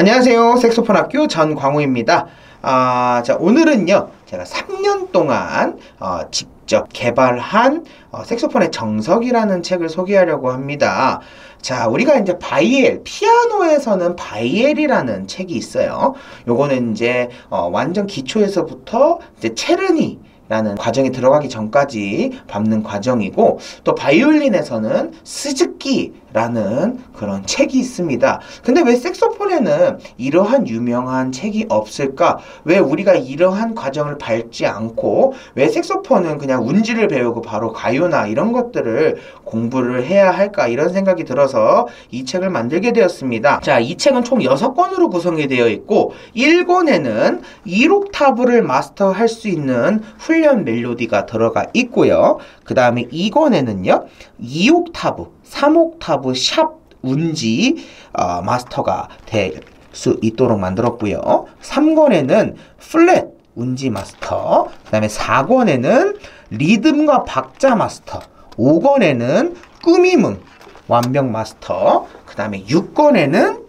안녕하세요. 색소폰 학교 전광우입니다. 자, 오늘은요, 제가 3년 동안 직접 개발한 색소폰의 정석이라는 책을 소개하려고 합니다. 자, 우리가 이제 바이엘, 피아노에서는 바이엘이라는 책이 있어요. 요거는 이제 완전 기초에서부터 이제 체르니 라는 과정이 들어가기 전까지 밟는 과정이고, 또 바이올린에서는 스즈키 라는 그런 책이 있습니다. 근데 왜 색소폰에는 이러한 유명한 책이 없을까? 왜 우리가 이러한 과정을 밟지 않고 왜 색소폰은 그냥 운지를 배우고 바로 가요나 이런 것들을 공부를 해야 할까? 이런 생각이 들어서 이 책을 만들게 되었습니다. 자, 이 책은 총 6권으로 구성이 되어 있고, 1권에는 1옥타브를 마스터할 수 있는 훈련 멜로디가 들어가 있고요. 그 다음에 2권에는요 2옥타브, 3옥타브 샵 운지 마스터가 될 수 있도록 만들었고요. 3권에는 플랫 운지 마스터, 그 다음에 4권에는 리듬과 박자 마스터, 5권에는 꾸밈음 완벽 마스터, 그 다음에 6권에는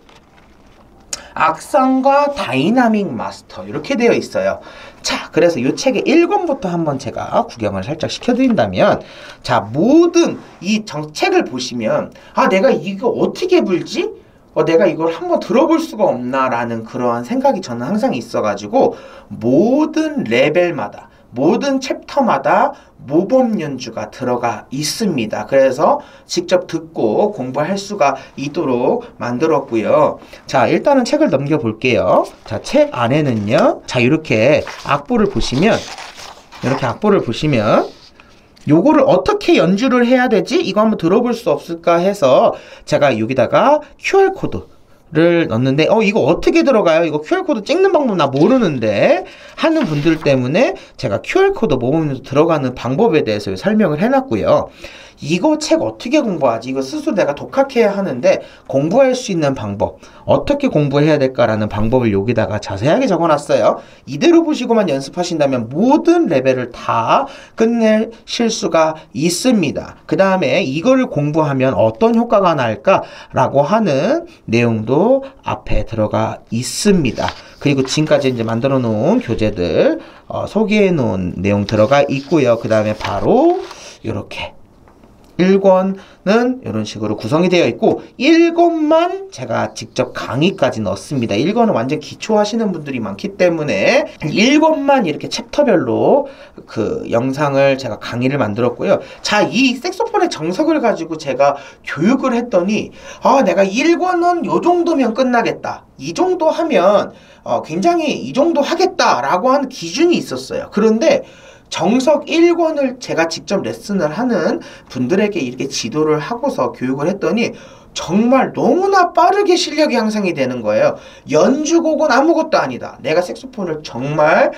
악상과 다이나믹 마스터, 이렇게 되어 있어요. 자, 그래서 이 책의 1권부터 한번 제가 구경을 살짝 시켜드린다면, 자, 모든 이 책을 보시면 아, 내가 이거 어떻게 불지? 내가 이걸 한번 들어볼 수가 없나? 라는 그러한 생각이 저는 항상 있어가지고, 모든 레벨마다, 모든 챕터마다 모범 연주가 들어가 있습니다. 그래서 직접 듣고 공부할 수가 있도록 만들었고요. 자, 일단은 책을 넘겨볼게요. 자, 책 안에는요, 자, 이렇게 악보를 보시면, 요거를 어떻게 연주를 해야 되지? 이거 한번 들어볼 수 없을까 해서 제가 여기다가 QR코드 를 넣는데, 이거 어떻게 들어가요? 이거 QR코드 찍는 방법 나 모르는데 하는 분들 때문에 제가 QR코드 모음으로 들어가는 방법에 대해서 설명을 해놨고요. 이거 책 어떻게 공부하지? 이거 스스로 내가 독학해야 하는데 공부할 수 있는 방법, 어떻게 공부해야 될까라는 방법을 여기다가 자세하게 적어놨어요. 이대로 보시고만 연습하신다면 모든 레벨을 다 끝낼 실수가 있습니다. 그 다음에 이거를 공부하면 어떤 효과가 날까라고 하는 내용도 앞에 들어가 있습니다. 그리고 지금까지 이제 만들어 놓은 교재들 소개해 놓은 내용 들어가 있고요. 그 다음에 바로 이렇게 1권은 이런 식으로 구성이 되어 있고, 1권만 제가 직접 강의까지 넣었습니다. 1권은 완전 기초하시는 분들이 많기 때문에 1권만 이렇게 챕터별로 그 영상을 제가 강의를 만들었고요. 자, 이 색소폰의 정석을 가지고 제가 교육을 했더니 내가 1권은 요 정도면 끝나겠다, 이 정도 하면 굉장히 이 정도 하겠다라고 하는 기준이 있었어요. 그런데 정석 1권을 제가 직접 레슨을 하는 분들에게 이렇게 지도를 하고서 교육을 했더니 정말 너무나 빠르게 실력이 향상이 되는 거예요. 연주곡은 아무것도 아니다. 내가 색소폰을 정말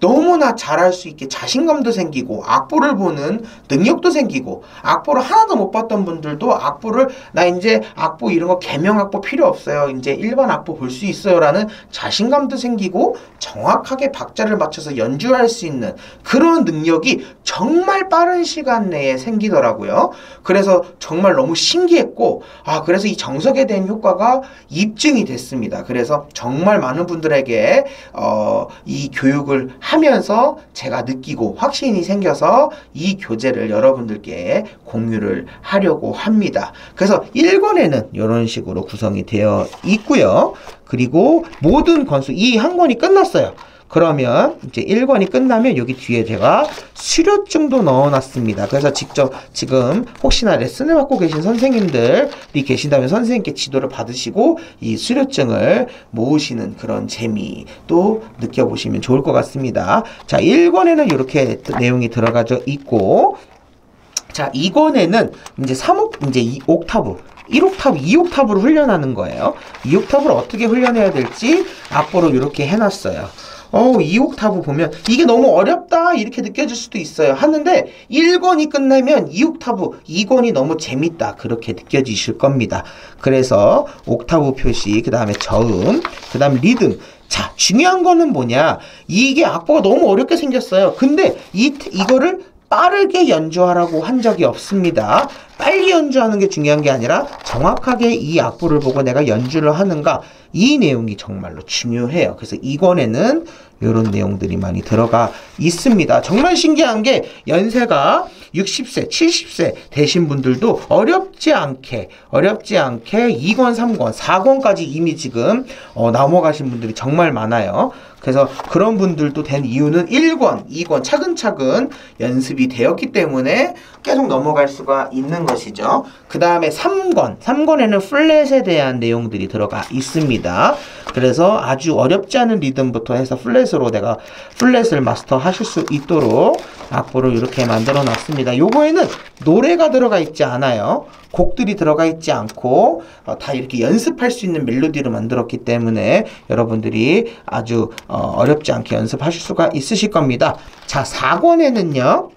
너무나 잘할 수 있게 자신감도 생기고, 악보를 보는 능력도 생기고, 악보를 하나도 못 봤던 분들도 악보를, 나 이제 악보 이런 거 개명 악보 필요 없어요, 이제 일반 악보 볼 수 있어요 라는 자신감도 생기고, 정확하게 박자를 맞춰서 연주할 수 있는 그런 능력이 정말 빠른 시간 내에 생기더라고요. 그래서 정말 너무 신기했고, 그래서 이 정석에 대한 효과가 입증이 됐습니다. 그래서 정말 많은 분들에게 이 교육을 하면서 제가 느끼고 확신이 생겨서 이 교재를 여러분들께 공유를 하려고 합니다. 그래서 1권에는 이런 식으로 구성이 되어 있고요. 그리고 모든 권수, 이 한 권이 끝났어요. 그러면 이제 1권이 끝나면 여기 뒤에 제가 수료증도 넣어놨습니다. 그래서 직접 지금 혹시나 레슨을 받고 계신 선생님들이 계신다면 선생님께 지도를 받으시고 이 수료증을 모으시는 그런 재미도 느껴보시면 좋을 것 같습니다. 자, 1권에는 이렇게 내용이 들어가져 있고, 자, 2권에는 이제 2옥타브, 1옥타브, 2옥타브를 훈련하는 거예요. 2옥타브를 어떻게 훈련해야 될지 악보로 이렇게 해놨어요. 2옥타브 보면 이게 너무 어렵다 이렇게 느껴질 수도 있어요. 하는데 1권이 끝나면 2옥타브, 2권이 너무 재밌다 그렇게 느껴지실 겁니다. 그래서 옥타브 표시, 그 다음에 저음, 그 다음에 리듬. 자, 중요한 거는 뭐냐, 이게 악보가 너무 어렵게 생겼어요. 근데 이거를 빠르게 연주하라고 한 적이 없습니다. 빨리 연주하는 게 중요한 게 아니라 정확하게 이 악보를 보고 내가 연주를 하는가, 이 내용이 정말로 중요해요. 그래서 이권에는 이런 내용들이 많이 들어가 있습니다. 정말 신기한 게 연세가 60세, 70세 되신 분들도 어렵지 않게 2권, 3권, 4권까지 이미 지금 넘어가신 분들이 정말 많아요. 그래서 그런 분들도 된 이유는 1권, 2권 차근차근 연습이 되었기 때문에 계속 넘어갈 수가 있는 것이죠. 그 다음에 3권, 3권에는 플랫에 대한 내용들이 들어가 있습니다. 그래서 아주 어렵지 않은 리듬부터 해서 플랫으로 내가 플랫을 마스터하실 수 있도록 악보를 이렇게 만들어 놨습니다. 요거에는 노래가 들어가 있지 않아요. 곡들이 들어가 있지 않고 다 이렇게 연습할 수 있는 멜로디로 만들었기 때문에 여러분들이 아주 어렵지 않게 연습하실 수가 있으실 겁니다. 자, 4권에는요.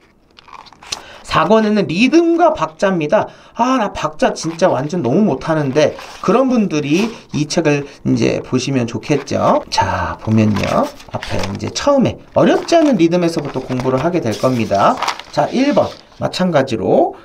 4권에는 리듬과 박자입니다. 아, 나 박자 진짜 완전 너무 못하는데, 그런 분들이 이 책을 이제 보시면 좋겠죠. 자, 보면요. 앞에 이제 처음에 어렵지 않은 리듬에서부터 공부를 하게 될 겁니다. 자, 1번. 마찬가지로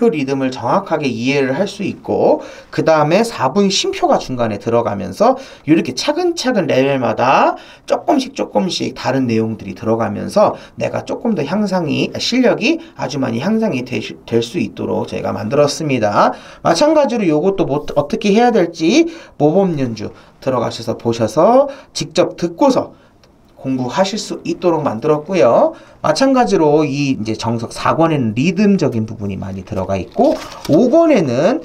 4분음표 리듬을 정확하게 이해를 할 수 있고, 그 다음에 4분 심표가 중간에 들어가면서 이렇게 차근차근 레벨마다 조금씩 다른 내용들이 들어가면서 내가 조금 더 실력이 아주 많이 향상이 될 수 있도록 저희가 만들었습니다. 마찬가지로 요것도 어떻게 해야 될지 모범 연주 들어가셔서 보셔서 직접 듣고서 공부하실 수 있도록 만들었고요. 마찬가지로 이 이제 정석 4권에는 리듬적인 부분이 많이 들어가 있고, 5권에는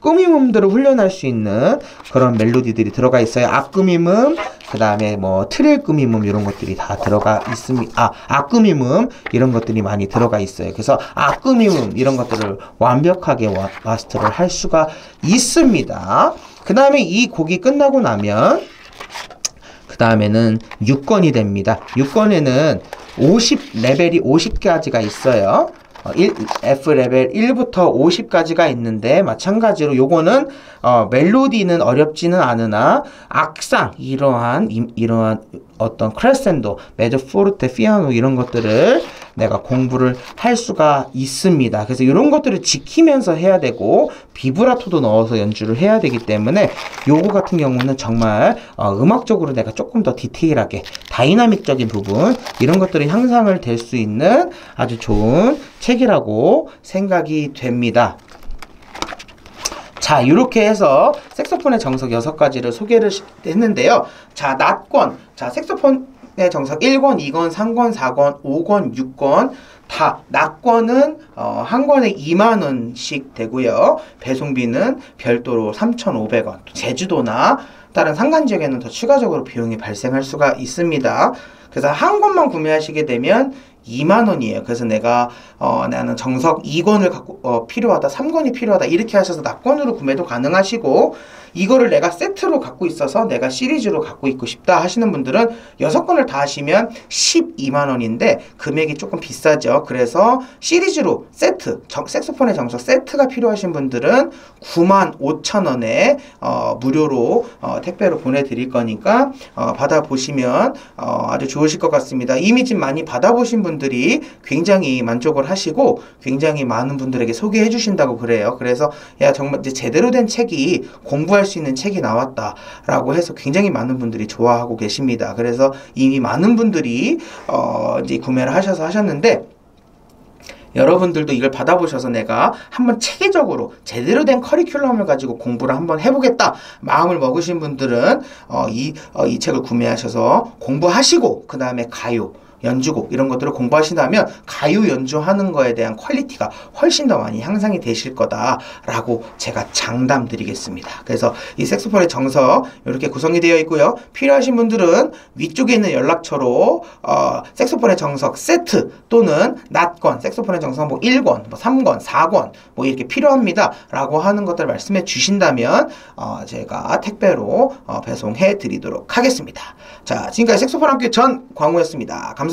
꾸미음들을 훈련할 수 있는 그런 멜로디들이 들어가 있어요. 악꾸미음, 그 다음에 뭐 트릴 꾸미음 이런 것들이 다 들어가 있습니다. 악꾸미음 이런 것들이 많이 들어가 있어요. 그래서 악꾸미음 이런 것들을 완벽하게 마스터를 할 수가 있습니다. 그 다음에 이 곡이 끝나고 나면 그 다음에는 6권이 됩니다. 6권에는 50레벨이 50가지가 있어요. F레벨 1부터 50까지가 있는데, 마찬가지로 요거는 멜로디는 어렵지는 않으나 악상, 이러한 어떤 크레센도, 메조포르테, 피아노 이런 것들을 내가 공부를 할 수가 있습니다. 그래서 이런 것들을 지키면서 해야 되고, 비브라토도 넣어서 연주를 해야 되기 때문에 요거 같은 경우는 정말 음악적으로 내가 조금 더 디테일하게 다이나믹적인 부분 이런 것들이 향상을 될 수 있는 아주 좋은 책이라고 생각이 됩니다. 자, 이렇게 해서 색소폰의 정석 6가지를 소개를 했는데요. 자, 낮권, 자, 색소폰의 정석 1권, 2권, 3권, 4권, 5권, 6권 다 낮권은 한 권에 2만 원씩 되고요. 배송비는 별도로 3,500원, 제주도나 다른 산간지역에는 더 추가적으로 비용이 발생할 수가 있습니다. 그래서 한 권만 구매하시게 되면 2만 원이에요. 그래서 내가 나는 정석 2권을 갖고 필요하다, 3권이 필요하다 이렇게 하셔서 납권으로 구매도 가능하시고, 이거를 내가 세트로 갖고 있어서 내가 시리즈로 갖고 있고 싶다 하시는 분들은 6권을 다 하시면 12만 원인데 금액이 조금 비싸죠. 그래서 시리즈로 세트, 색소폰의 정석 세트가 필요하신 분들은 95,000원에 무료로 택배로 보내드릴 거니까 받아보시면 아주 좋으실 것 같습니다. 이미 지금 많이 받아보신 분들이 굉장히 만족을 하시고 굉장히 많은 분들에게 소개해 주신다고 그래요. 그래서 야, 정말 이제 제대로 된 책이, 공부할 수 있는 책이 나왔다라고 해서 굉장히 많은 분들이 좋아하고 계십니다. 그래서 이미 많은 분들이 이제 구매를 하셨는데, 여러분들도 이걸 받아보셔서 내가 한번 체계적으로 제대로 된 커리큘럼을 가지고 공부를 한번 해보겠다 마음을 먹으신 분들은 이 책을 구매하셔서 공부하시고, 그 다음에 가요, 연주곡 이런 것들을 공부하신다면 가요 연주하는 거에 대한 퀄리티가 훨씬 더 많이 향상이 되실 거다라고 제가 장담 드리겠습니다. 그래서 이 색소폰의 정석 이렇게 구성이 되어 있고요. 필요하신 분들은 위쪽에 있는 연락처로 색소폰의 정석 세트 또는 낮권, 색소폰의 정석 뭐 1권, 뭐 3권, 4권 뭐 이렇게 필요합니다 라고 하는 것들 말씀해 주신다면 제가 택배로 배송해 드리도록 하겠습니다. 자, 지금까지 색소폰 학교 전 광우였습니다. 감사합니다.